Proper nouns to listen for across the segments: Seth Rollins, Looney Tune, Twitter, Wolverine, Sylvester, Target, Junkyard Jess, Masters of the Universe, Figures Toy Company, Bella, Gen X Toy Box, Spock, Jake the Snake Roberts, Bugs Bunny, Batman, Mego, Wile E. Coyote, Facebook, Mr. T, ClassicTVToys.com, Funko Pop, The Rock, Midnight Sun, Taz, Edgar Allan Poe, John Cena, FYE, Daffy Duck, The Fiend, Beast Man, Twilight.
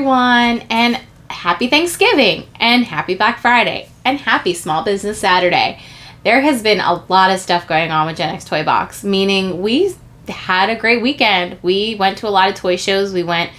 everyone, and happy Thanksgiving, and happy Black Friday, and happy Small Business Saturday. There has been a lot of stuff going on with Gen X Toy Box, meaning we had a great weekend. We went to a lot of toy shows. We went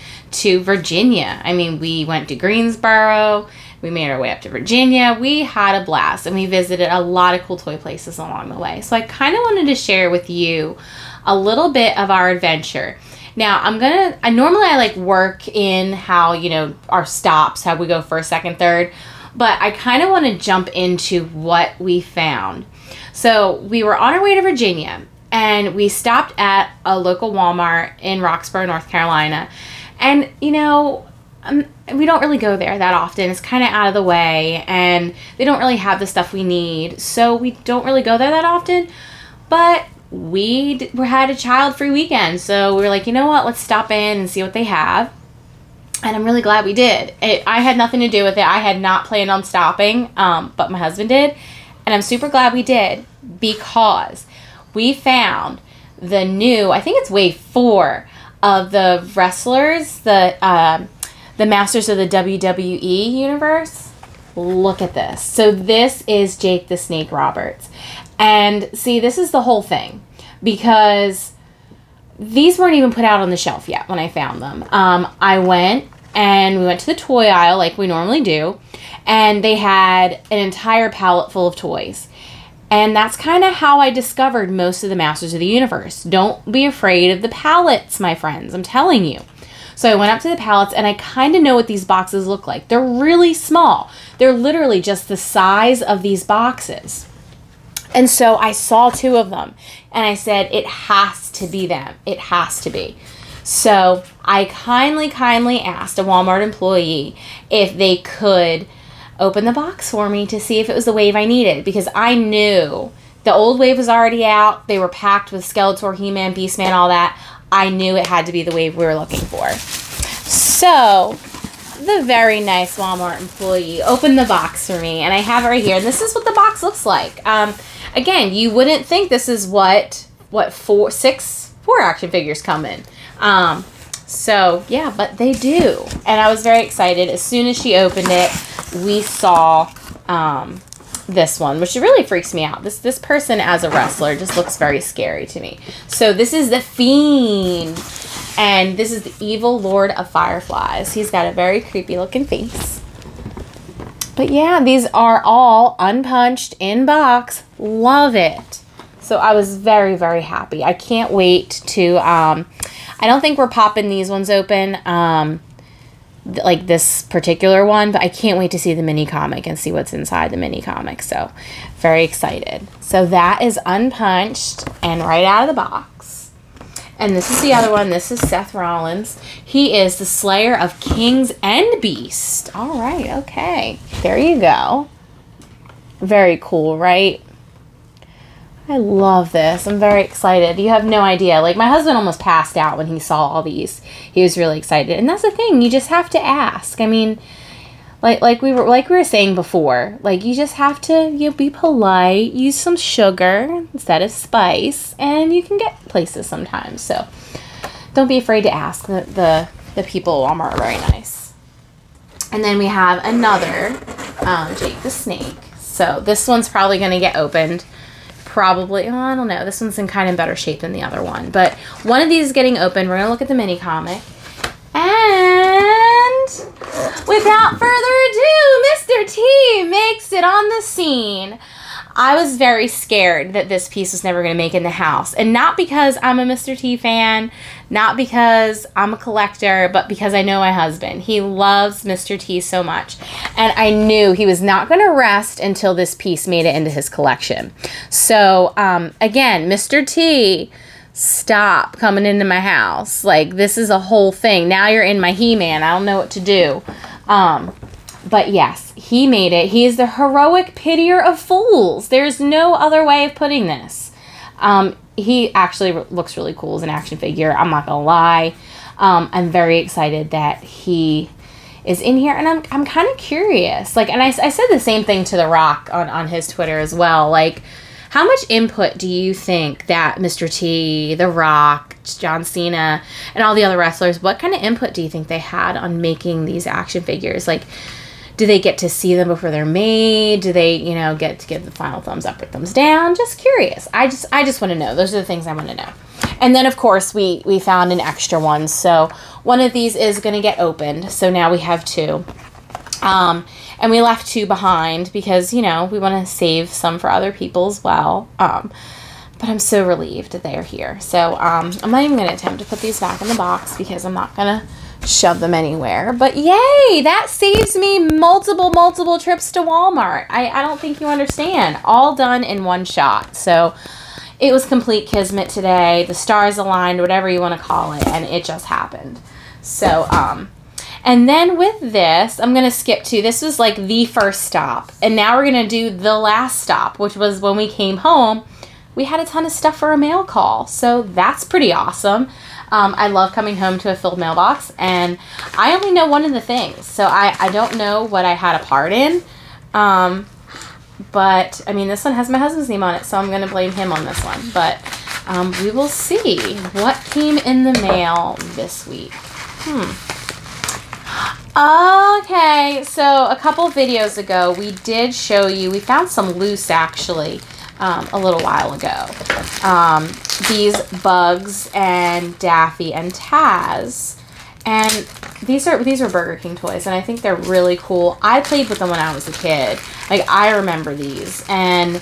to Virginia. I mean, we went to Greensboro. We made our way up to Virginia. We had a blast, and we visited a lot of cool toy places along the way. So I kind of wanted to share with you a little bit of our adventure. Now, I normally like work in how, you know, our stops, how we go first, second, third, but I kind of want to jump into what we found. So we were on our way to Virginia, and we stopped at a local Walmart in Roxboro, North Carolina. And, you know, we don't really go there that often. It's kind of out of the way, and they don't really have the stuff we need. So we don't really go there that often, but we had a child-free weekend. So we were like, you know what, let's stop in and see what they have. And I'm really glad we did. I had nothing to do with it. I had not planned on stopping, but my husband did. And I'm super glad we did, because we found the new, I think it's wave 4 of the wrestlers, the Masters of the WWE Universe. Look at this. So this is Jake the Snake Roberts. And see, this is the whole thing, because these weren't even put out on the shelf yet when I found them. I went and we went to the toy aisle like we normally do, and they had an entire pallet full of toys. And that's kind of how I discovered most of the Masters of the Universe. Don't be afraid of the pallets, my friends. I'm telling you. So I went up to the pallets, and I kind of know what these boxes look like. They're really small. They're literally just the size of these boxes. And so I saw 2 of them, and I said, it has to be them. It has to be. So I kindly asked a Walmart employee if they could open the box for me to see if it was the wave I needed, because I knew the old wave was already out. They were packed with Skeletor, He-Man, Beast Man, all that. I knew it had to be the wave we were looking for. So the very nice Walmart employee opened the box for me, and I have it right here. And this is what the box looks like. Again, you wouldn't think this is what 4 action figures come in. So yeah, but they do. And I was very excited. As soon as she opened it, we saw this one, which really freaks me out. This person as a wrestler just looks very scary to me. So this is the Fiend, and this is the evil lord of fireflies. He's got a very creepy looking face. But yeah, these are all unpunched in box. Love it. So I was very, very happy. I can't wait to, I don't think we're popping these ones open, like this particular one, but I can't wait to see the mini comic and see what's inside the mini comic. So very excited. So that is unpunched and right out of the box. And this is the other one. This is Seth Rollins. He is the slayer of kings and beasts. All right. Okay. There you go. Very cool, right? I love this. I'm very excited. You have no idea. Like, my husband almost passed out when he saw all these. He was really excited. And that's the thing. You just have to ask. I mean, like we were saying before, like, you just have to, you know, be polite, use some sugar instead of spice, and you can get places sometimes. So don't be afraid to ask. The people at Walmart are very nice. And then we have another Jake the Snake. So this one's probably going to get opened. Probably, well, I don't know. This one's in kind of better shape than the other one. But one of these is getting open. We're going to look at the mini comic. And without further ado, Mr. T makes it on the scene. I was very scared that this piece was never going to make it in the house. And not because I'm a Mr. T fan, not because I'm a collector, but because I know my husband. He loves Mr. T so much. And I knew he was not going to rest until this piece made it into his collection. So, again, Mr. T, stop coming into my house. Like, this is a whole thing. Now you're in my He-Man. I don't know what to do. But yes, he made it. He is the heroic pitier of fools. There's no other way of putting this. He actually looks really cool as an action figure. I'm not going to lie. I'm very excited that he is in here. And I'm kind of curious. Like, and I said the same thing to The Rock on his Twitter as well. Like, how much input do you think that Mr. T, The Rock, John Cena, and all the other wrestlers, what kind of input do you think they had on making these action figures? Like, do they get to see them before they're made? Do they, you know, get to give the final thumbs up or thumbs down? Just curious. I just want to know. Those are the things I want to know. And then, of course, we found an extra one. So one of these is going to get opened. So now we have two. And we left two behind because, you know, we want to save some for other people as well. But I'm so relieved that they are here. So I'm not even going to attempt to put these back in the box because I'm not going to shove them anywhere. But yay, that saves me multiple trips to Walmart. I don't think you understand. All done in one shot. So it was complete kismet today. The stars aligned, whatever you want to call it, and it just happened. So, and then with this, I'm going to skip to, this was like the first stop. And now we're going to do the last stop, which was when we came home. We had a ton of stuff for a mail call, so that's pretty awesome. I love coming home to a filled mailbox, and I only know one of the things, so I don't know what I had a part in. But, I mean, this one has my husband's name on it, so I'm going to blame him on this one. But we will see what came in the mail this week. Okay, so a couple videos ago, we did show you, we found some loose, actually. A little while ago. These Bugs and Daffy and Taz. And these are Burger King toys, and I think they're really cool. I played with them when I was a kid. Like, I remember these. And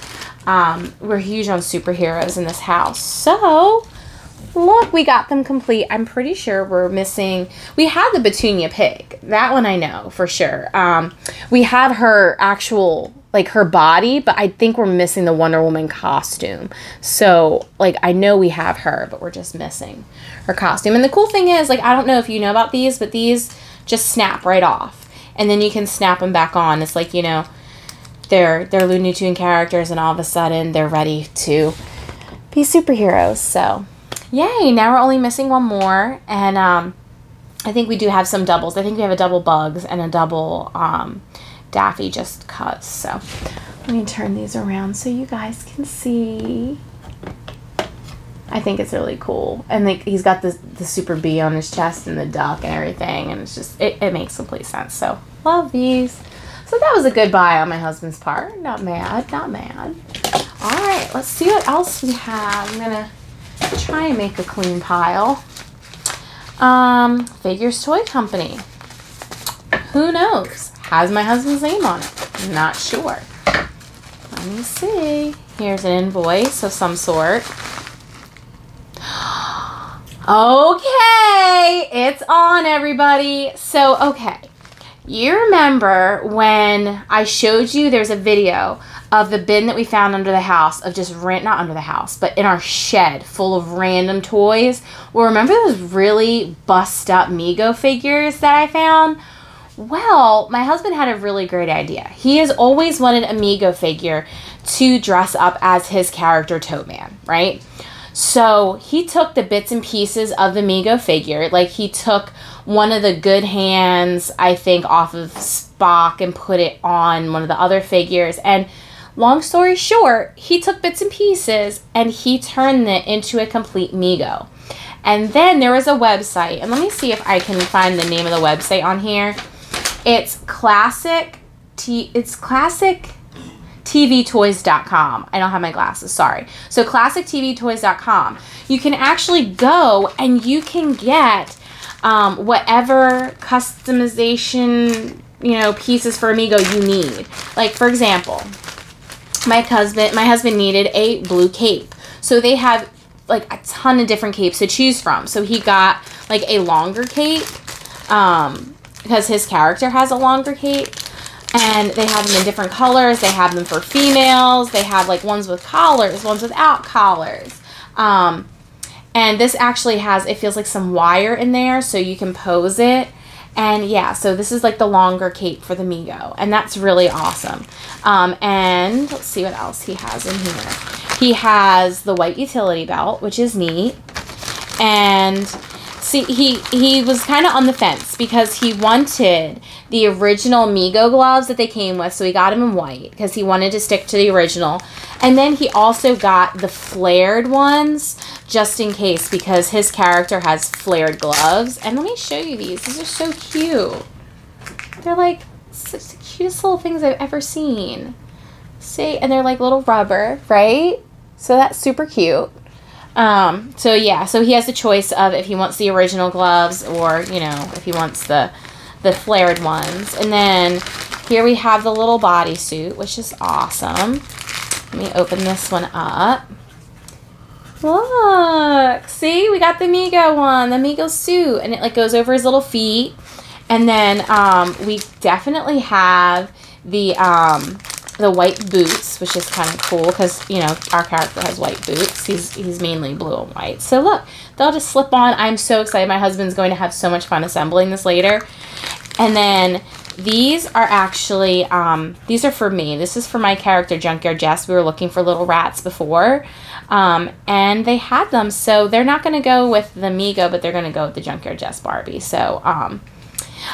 we're huge on superheroes in this house. So, look, we got them complete. I'm pretty sure we're missing... We had the Petunia Pig. That one I know for sure. We had her actual... like her body, but I think we're missing the Wonder Woman costume. So, like, I know we have her, but we're just missing her costume. And the cool thing is, like, I don't know if you know about these, but these just snap right off. And then you can snap them back on. It's like, you know, they're Looney Tune characters, and all of a sudden they're ready to be superheroes. So, yay, now we're only missing one more. And I think we do have some doubles. I think we have a double Bugs and a double... Daffy just cuts. So let me turn these around so you guys can see. I think it's really cool. And like, he's got the super bee on his chest and the duck and everything, and it's just it makes complete sense. So love these. So that was a good buy on my husband's part. Not mad, not mad. Alright, let's see what else we have. I'm gonna try and make a clean pile. Figures Toy Company. Who knows? Has my husband's name on it. I'm not sure. Let me see. Here's an invoice of some sort. Okay. It's on, everybody. So, okay. You remember when I showed you there's a video of the bin that we found under the house of just not under the house, but in our shed full of random toys. Well, remember those really bust up Mego figures that I found? Well, my husband had a really great idea. He has always wanted a Mego figure to dress up as his character ToteMan, right? So he took the bits and pieces of the Mego figure. Like, he took one of the good hands, I think, off of Spock and put it on one of the other figures. And long story short, he took bits and pieces and he turned it into a complete Mego. And then there was a website. And let me see if I can find the name of the website on here. It's ClassicTVToys.com. I don't have my glasses, sorry. So ClassicTVToys.com. You can actually go and you can get whatever customization, you know, pieces for Mego you need. Like, for example, my husband needed a blue cape. So they have like a ton of different capes to choose from. So he got like a longer cape. Because his character has a longer cape, and they have them in different colors. They have them for females. They have like ones with collars, ones without collars. And this actually has, it feels like some wire in there so you can pose it. And yeah, so this is like the longer cape for the Mego, and that's really awesome. And let's see what else he has in here. He has the white utility belt, which is neat. And see, he was kind of on the fence because he wanted the original Mego gloves that they came with, so he got them in white because he wanted to stick to the original. And then he also got the flared ones just in case, because his character has flared gloves. And let me show you these. These are so cute. They're like the cutest little things I've ever seen. See, and they're like little rubber, right? So that's super cute. So yeah, so he has the choice of if he wants the original gloves or, you know, if he wants the flared ones. And then here we have the little bodysuit, which is awesome. Let me open this one up. Look, see, we got the Mego one, the Mego suit, and it like goes over his little feet. And then we definitely have the white boots, which is kind of cool because, you know, our character has white boots. He's mainly blue and white. So look, they'll just slip on. I'm so excited. My husband's going to have so much fun assembling this later. And then these are actually, these are for me. This is for my character, Junkyard Jess. We were looking for little rats before, and they had them. So they're not going to go with the Mego, but they're going to go with the Junkyard Jess Barbie. So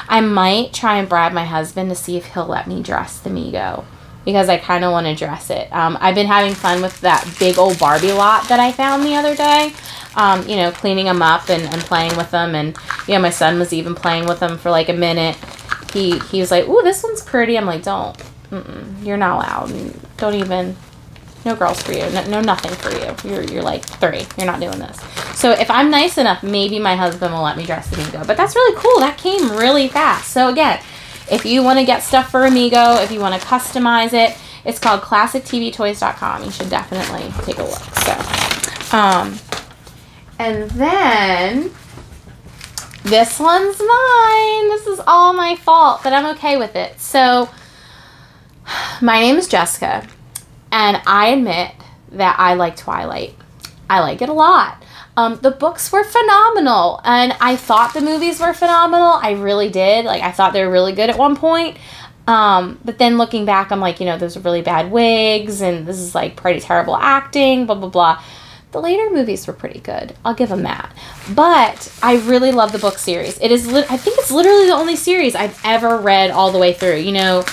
I might try and bribe my husband to see if he'll let me dress the Mego, because I kind of want to dress it. I've been having fun with that big old Barbie lot that I found the other day, you know, cleaning them up and playing with them. And, you know, my son was even playing with them for like a minute. He was like, ooh, this one's pretty. I'm like, don't. Mm-mm, you're not allowed. Don't even. No girls for you. No nothing for you. You're like 3. You're not doing this. So if I'm nice enough, maybe my husband will let me dress the Mego. But that's really cool. That came really fast. So again, if you want to get stuff for Mego, if you want to customize it, it's called ClassicTVToys.com. You should definitely take a look. So, and then this one's mine. This is all my fault, but I'm okay with it. So my name is Jessica, and I admit that I like Twilight. I like it a lot. The books were phenomenal, and I thought the movies were phenomenal. I really did. Like, I thought they were really good at one point. But then looking back, I'm like, you know, those are really bad wigs, and this is, like, pretty terrible acting, blah, blah, blah. The later movies were pretty good. I'll give them that. But I really love the book series. It is, I think it's literally the only series I've ever read all the way through. You know,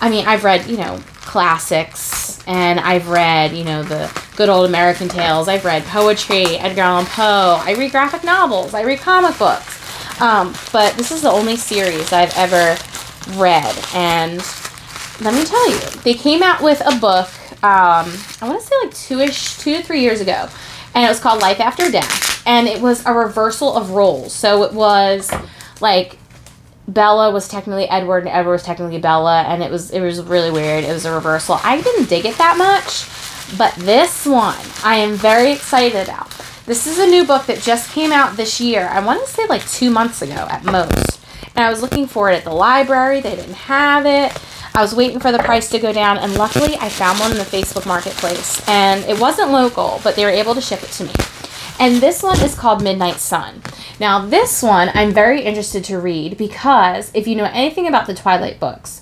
I mean, I've read, you know, classics, and I've read, you know, the good old American tales. I've read poetry, Edgar Allan Poe. I read graphic novels. I read comic books. But this is the only series I've ever read. And let me tell you, they came out with a book, I want to say like 2 to 3 years ago. And it was called Life After Death. And it was a reversal of roles. So it was like Bella was technically Edward, and Edward was technically Bella, and it was really weird. It was a reversal. I didn't dig it that much, but this one I am very excited about. This is a new book that just came out this year. I want to say like 2 months ago at most, and I was looking for it at the library. They didn't have it. I was waiting for the price to go down, and luckily I found one in the Facebook Marketplace, and it wasn't local, but they were able to ship it to me. And this one is called Midnight Sun. Now, this one I'm very interested to read because if you know anything about the Twilight books,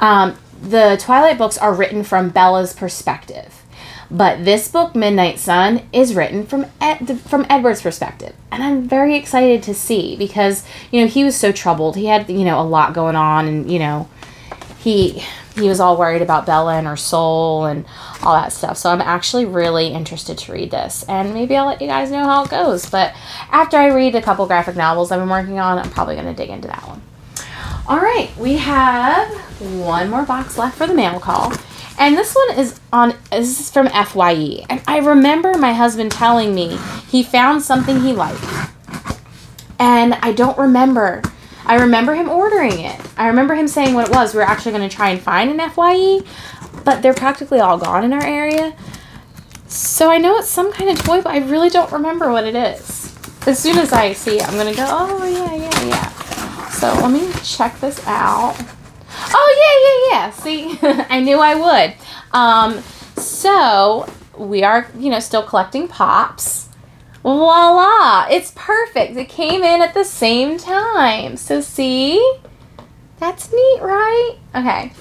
the Twilight books are written from Bella's perspective. But this book, Midnight Sun, is written from Edward's perspective. And I'm very excited to see because, you know, he was so troubled. He had, you know, a lot going on, and, you know, he was all worried about Bella and her soul and all that stuff. So I'm actually really interested to read this, and maybe I'll let you guys know how it goes. But after I read a couple graphic novels I've been working on, I'm probably going to dig into that one. All right, we have one more box left for the mail call, and this one is this is from FYE. And I remember my husband telling me he found something he liked, and I don't remember. I remember him ordering it. I remember him saying what it was. We were actually going to try and find an FYE, but they're practically all gone in our area. So I know it's some kind of toy, but I really don't remember what it is. As soon as I see it, I'm going to go, oh, yeah, yeah, yeah. So let me check this out. Oh, yeah, yeah, yeah. See, I knew I would. So we are, you know, still collecting Pops. Voila! It's perfect. It came in at the same time. So see? That's neat, right? Okay.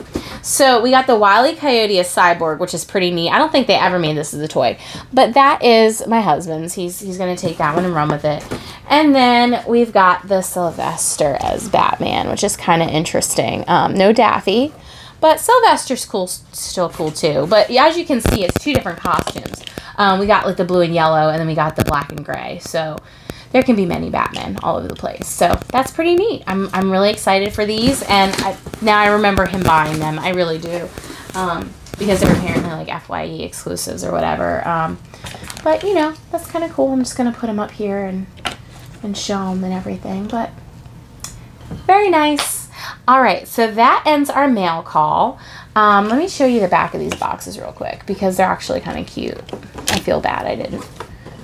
So we got the Wile E. Coyote as Cyborg, which is pretty neat. I don't think they ever made this as a toy. But that is my husband's. He's going to take that one and run with it. And then we've got the Sylvester as Batman, which is kind of interesting. No Daffy, But Sylvester's cool, still cool too. But as you can see, it's two different costumes. We got like the blue and yellow, and then we got the black and gray. So there can be many Batman all over the place. So that's pretty neat. I'm really excited for these, and now I remember him buying them. I really do, because they're apparently like FYE exclusives or whatever. But you know, that's kind of cool. I'm just gonna put them up here and show them and everything. But very nice. All right, so that ends our mail call. Let me show you the back of these boxes real quick because they're actually kind of cute. I feel bad I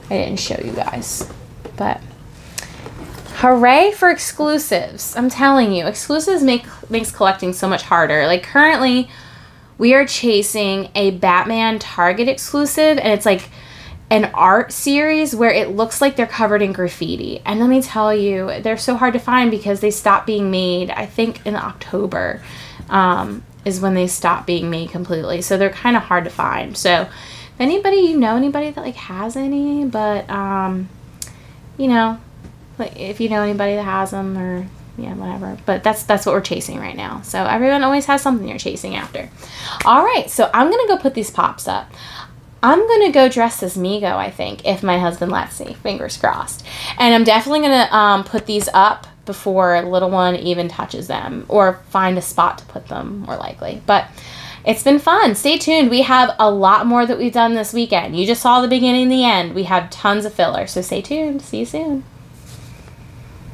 didn't show you guys. But hooray for exclusives. I'm telling you, exclusives makes collecting so much harder. Like currently we are chasing a Batman Target exclusive, and it's like an art series where it looks like they're covered in graffiti. And let me tell you, they're so hard to find because they stopped being made, I think in October is when they stopped being made completely. So they're kind of hard to find. So if anybody, you know anybody that like has any, but you know, like if you know anybody that has them or yeah, whatever. But that's what we're chasing right now. So everyone always has something you're chasing after. All right, so I'm gonna go put these pops up. I'm gonna go dress as Mego, I think, if my husband lets me. Fingers crossed. And I'm definitely gonna put these up before little one even touches them, or find a spot to put them, more likely. But it's been fun. Stay tuned. We have a lot more that we've done this weekend. You just saw the beginning and the end. We have tons of filler, so stay tuned. See you soon.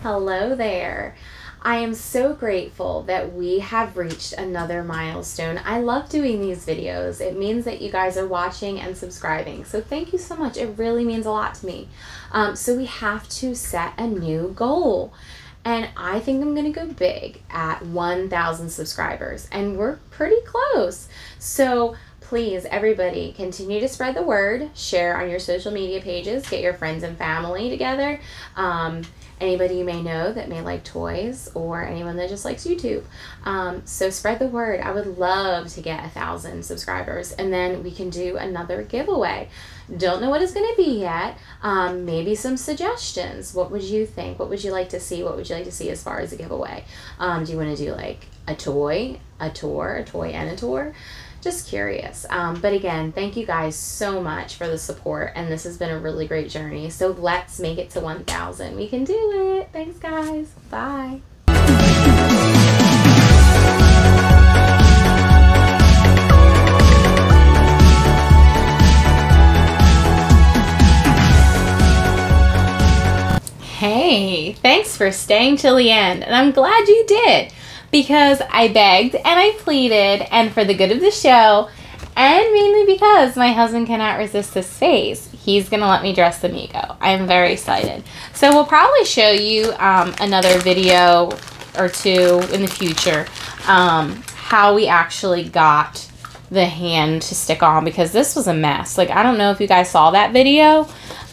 Hello there. I am so grateful that we have reached another milestone. I love doing these videos. It means that you guys are watching and subscribing. So thank you so much. It really means a lot to me. So we have to set a new goal. And I think I'm gonna go big at 1,000 subscribers, and we're pretty close. So please, everybody, continue to spread the word, share on your social media pages, get your friends and family together, anybody you may know that may like toys, or anyone that just likes YouTube. So spread the word. I would love to get 1,000 subscribers, and then we can do another giveaway. Don't know what it's going to be yet. Maybe some suggestions. What would you think? What would you like to see? What would you like to see as far as a giveaway? Do you want to do like a toy, a tour, a toy and a tour? Just curious. But again, thank you guys so much for the support, and this has been a really great journey. So let's make it to 1,000. We can do it. Thanks guys. Bye. Hey, thanks for staying till the end, and I'm glad you did, because I begged and I pleaded, and for the good of the show, and mainly because my husband cannot resist this phase. He's gonna let me dress the Mego. I'm very excited. So we'll probably show you another video or two in the future, how we actually got the hand to stick on, because this was a mess. Like, I don't know if you guys saw that video,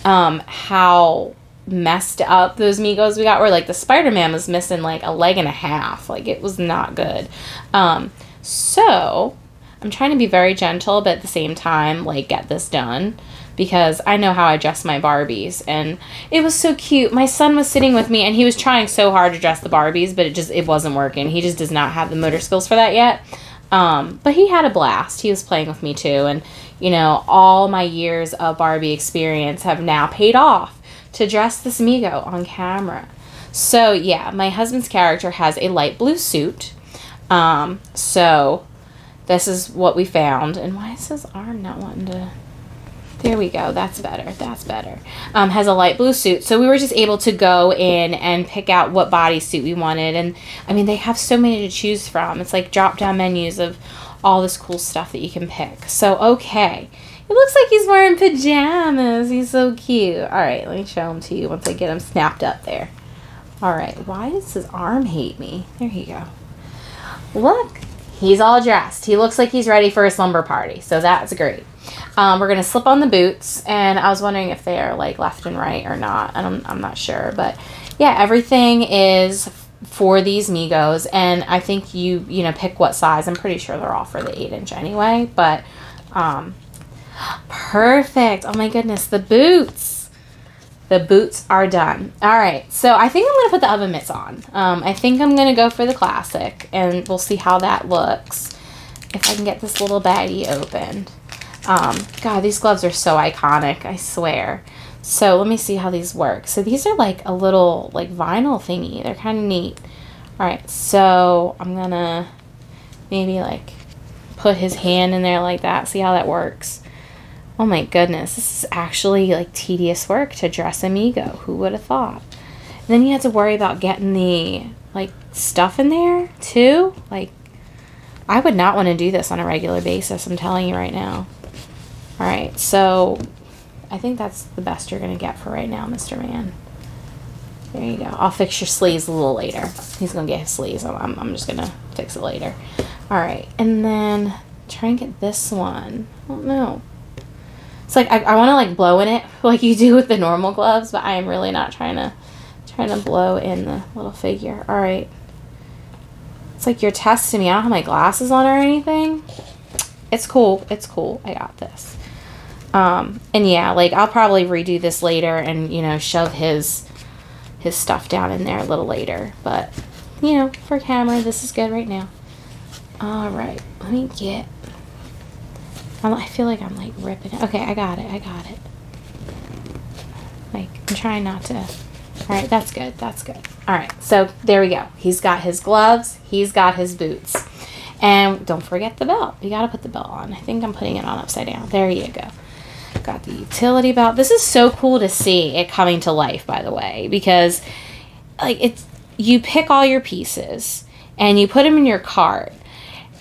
how messed up those Megos we got were. Like the Spider-Man was missing like a leg and a half. Like, it was not good. So I'm trying to be very gentle, but at the same time, like, get this done, because I know how I dress my Barbies, and it was so cute. My son was sitting with me, and he was trying so hard to dress the Barbies, but it wasn't working. He just does not have the motor skills for that yet. But he had a blast. He was playing with me too, and you know, all my years of Barbie experience have now paid off to dress this Mego on camera. So yeah, my husband's character has a light blue suit. So this is what we found. And why is his arm not wanting to? There we go, that's better, that's better. Has a light blue suit. So we were just able to go in and pick out what bodysuit we wanted. And I mean, they have so many to choose from. It's like drop-down menus of all this cool stuff that you can pick. So okay. It looks like he's wearing pajamas. He's so cute. All right, let me show him to you once I get him snapped up there. All right, why does his arm hate me? There you go. Look, he's all dressed. He looks like he's ready for a slumber party, so that's great. We're going to slip on the boots, and I was wondering if they are, like, left and right or not. I'm not sure, but, yeah, everything is for these Megos, and I think you know, pick what size. I'm pretty sure they're all for the 8-inch anyway, but, perfect. Oh my goodness, the boots. The boots are done. All right, so I think I'm going to put the oven mitts on. I think I'm going to go for the classic, and we'll see how that looks. if I can get this little baddie opened. God, these gloves are so iconic, I swear. So let me see how these work. So these are like a little like vinyl thingy. They're kind of neat. All right, so I'm gonna maybe like put his hand in there like that, see how that works. Oh my goodness, this is actually like tedious work to dress a Mego. Who would have thought? And then you have to worry about getting the like stuff in there too. Like, I would not want to do this on a regular basis, I'm telling you right now. All right, so I think that's the best you're gonna get for right now, Mr. Man. There you go. I'll fix your sleeves a little later. He's gonna get his sleeves. I'm just gonna fix it later. All right, and then try and get this one. I don't know. It's like I want to like blow in it like you do with the normal gloves, but I am really not trying to blow in the little figure. All right. It's like you're testing me. I don't have my glasses on or anything. It's cool. It's cool. I got this. And yeah, like I'll probably redo this later and, you know, shove his stuff down in there a little later. But, you know, for camera, this is good right now. All right. Let me get... I feel like I'm like ripping it. Okay, I got it. I got it. Like, I'm trying not to. All right, that's good. That's good. All right, so there we go. He's got his gloves. He's got his boots. And don't forget the belt. You got to put the belt on. I think I'm putting it on upside down. There you go. Got the utility belt. This is so cool to see it coming to life, by the way, because like it's, you pick all your pieces and you put them in your cart.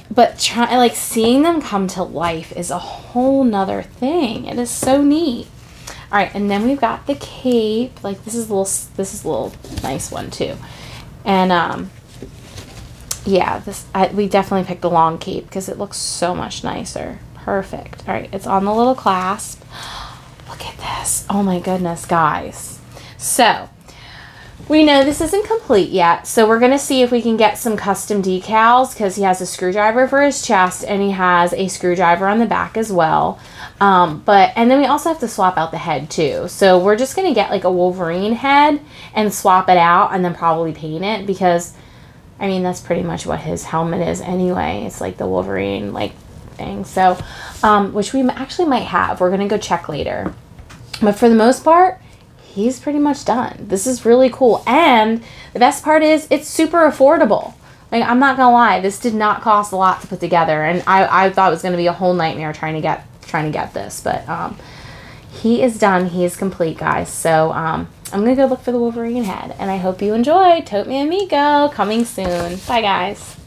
But like seeing them come to life is a whole nother thing. It is so neat. All right, and then we've got the cape. Like this is a little nice one too. And yeah, we definitely picked the long cape because it looks so much nicer. Perfect. All right, it's on the little clasp. Look at this. Oh my goodness, guys. So we know this isn't complete yet, so we're going to see if we can get some custom decals because he has a screwdriver for his chest and he has a screwdriver on the back as well. And then we also have to swap out the head too. So we're just going to get like a Wolverine head and swap it out and then probably paint it because, I mean, that's pretty much what his helmet is anyway. It's like the Wolverine like thing. So, which we actually might have. We're going to go check later. But for the most part, he's pretty much done. This is really cool. And the best part is it's super affordable. Like, I'm not going to lie. This did not cost a lot to put together. And I thought it was going to be a whole nightmare trying to get this. But he is done. He is complete, guys. So I'm going to go look for the Wolverine head. And I hope you enjoy ToteMan Mego coming soon. Bye, guys.